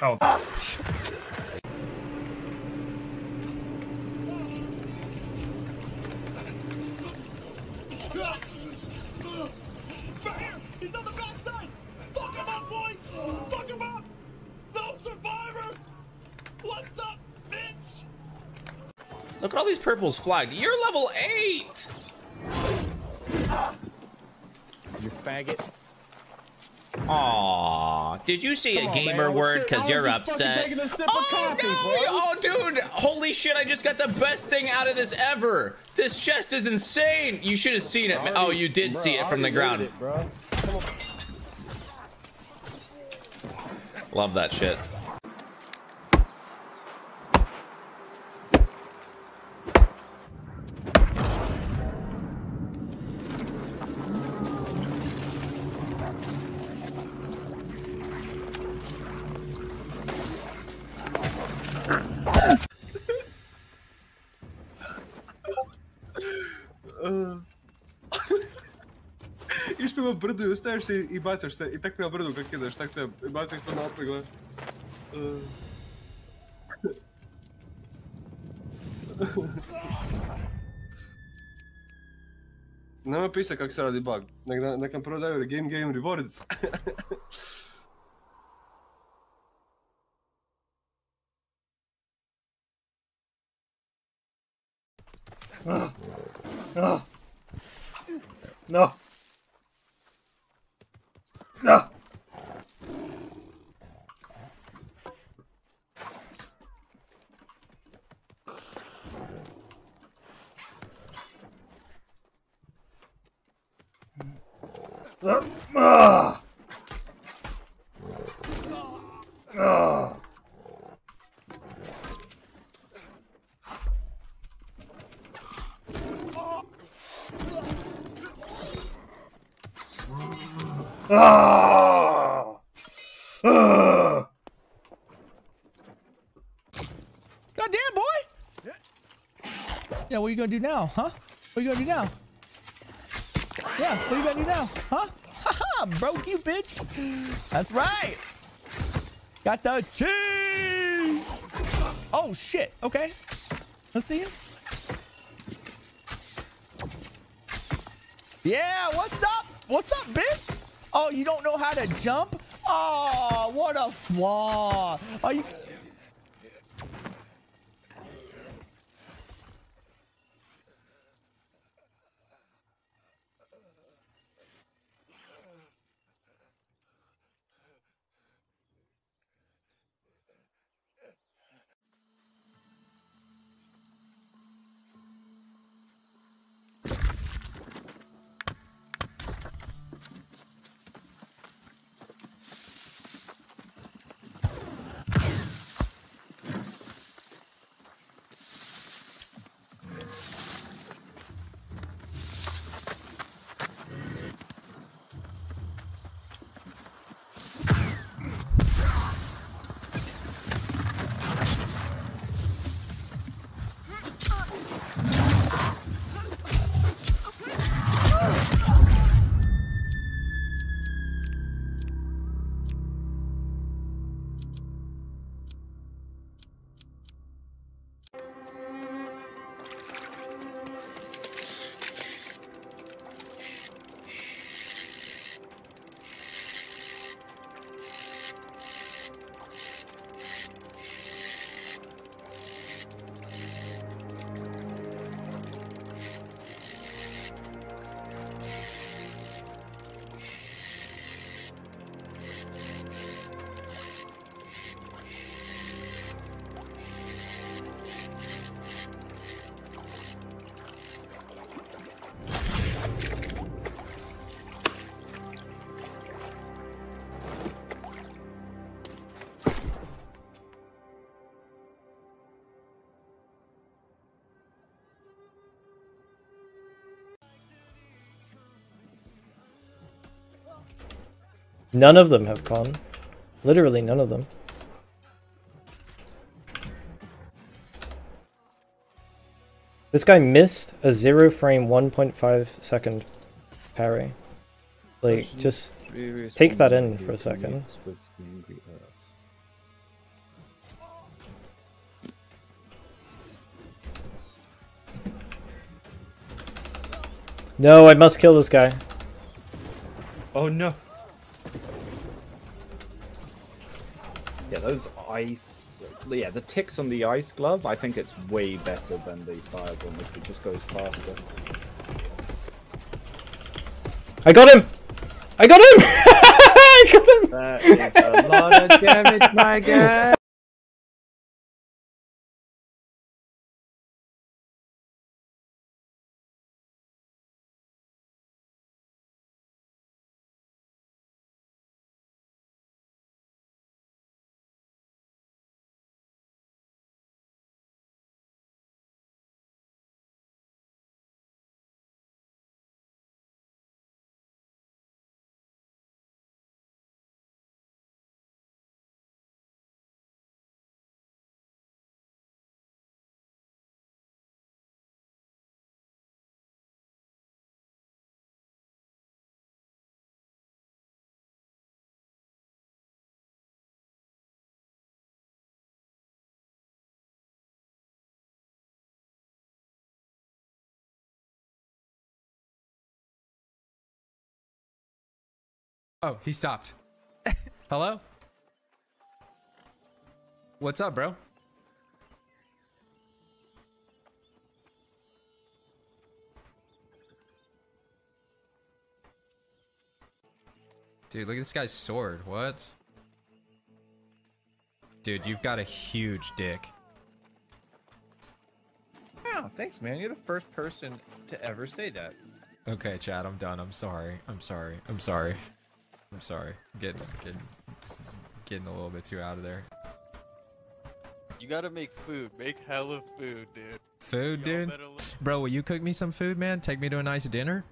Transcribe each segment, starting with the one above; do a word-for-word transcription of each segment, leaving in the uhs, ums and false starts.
Oh. Fire! He's on the backside! Fuck him up, boys! Fuck him up! No survivors! What's up, bitch? Look at all these purples flagged. You're level eight! You faggot. Aww. Did you say Come a gamer on, word because you're upset? Oh, coffee, no! Bro. Oh, dude! Holy shit, I just got the best thing out of this ever! This chest is insane! You should have seen it. Oh, you did bro, see it from the ground. It, bro. Come on. Love that shit. Iš prema brdu I ostaješ se I bacaš se I tak prema brdu kak ideš, tak te bacaš to naprijed, gledaj. Nema pisa kak se radi bug, nek nam prvo daju game game rewards. No. No. No. No. Ah. Ah. Ah! Ah! Goddamn, boy! Yeah, what are you gonna do now, huh? What are you gonna do now? Yeah, what are you gonna do now, huh? Haha, broke you, bitch! That's right! Got the cheese! Oh, shit, okay. Let's see him. Yeah, what's up? What's up, bitch? Oh, you don't know how to jump? Oh, what a flaw. Are you... None of them have con. Literally none of them. This guy missed a zero frame one point five second parry. Like, just take that in for a second. No, I must kill this guy. Oh no. Yeah, those ice... Yeah, the ticks on the ice glove, I think it's way better than the fireball because it just goes faster. I got him! I got him! I got him! That is a lot of damage, my guy! Oh, he stopped. Hello? What's up, bro? Dude, look at this guy's sword. What? Dude, you've got a huge dick. Oh, thanks, man. You're the first person to ever say that. Okay, Chad, I'm done. I'm sorry. I'm sorry. I'm sorry. I'm sorry, I'm getting, getting, getting a little bit too out of there. You gotta make food, make hella food, dude. Food, dude? Bro, will you cook me some food, man? Take me to a nice dinner?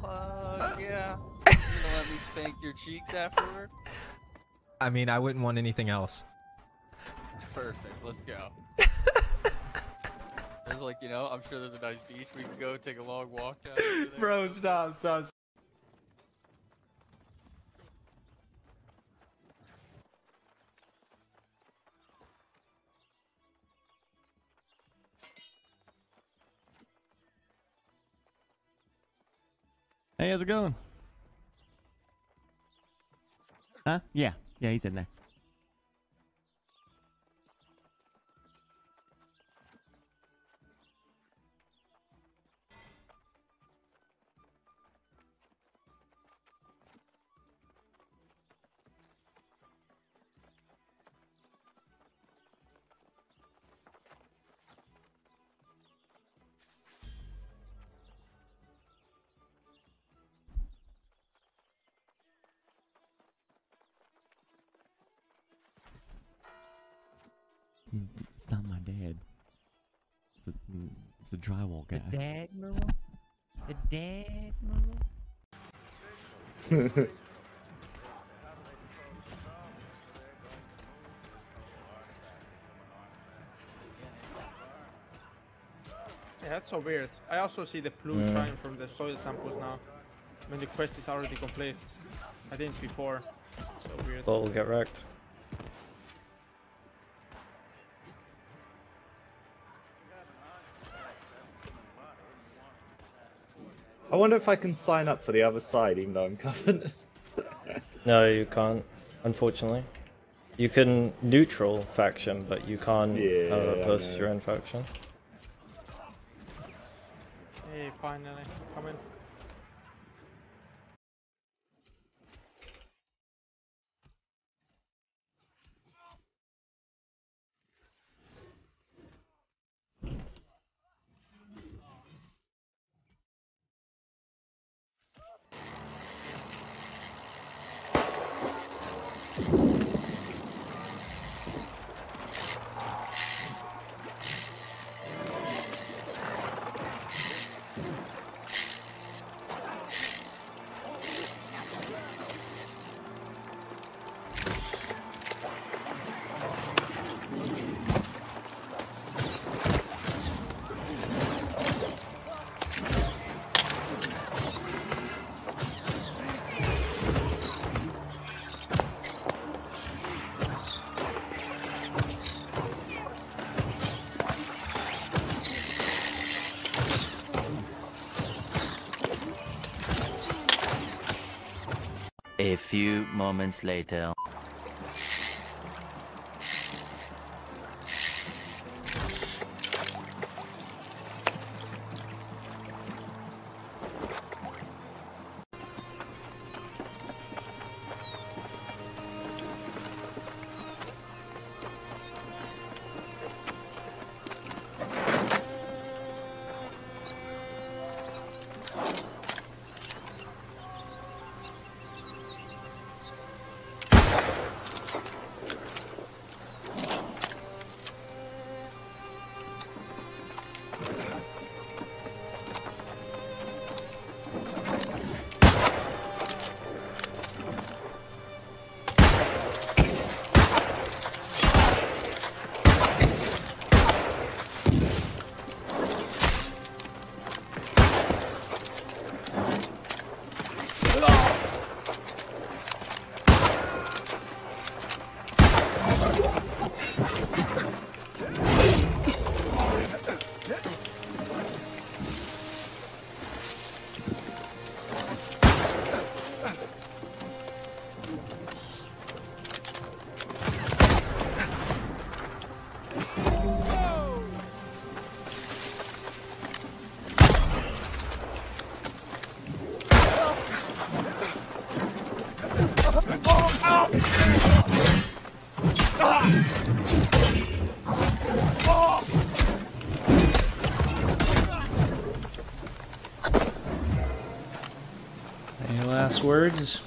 Fuck yeah. You gonna let me spank your cheeks afterward? I mean, I wouldn't want anything else. Perfect, let's go. There's like, you know, I'm sure there's a nice beach we can go, take a long walk down there. Bro, stop, stop, stop. Hey, how's it going? Huh? Yeah. Yeah, he's in there. It's not my dad. It's a, it's a drywall guy. The dad move? The dad move? Yeah, that's so weird. I also see the blue yeah. shine from the soil samples now. When the quest is already complete. I didn't before. So weird. Oh, we'll get wrecked. I wonder if I can sign up for the other side, even though I'm covered. No, you can't, unfortunately. You can neutral faction, but you can't yeah, uh, post your own faction. Hey, finally, come in. A few moments later. Words.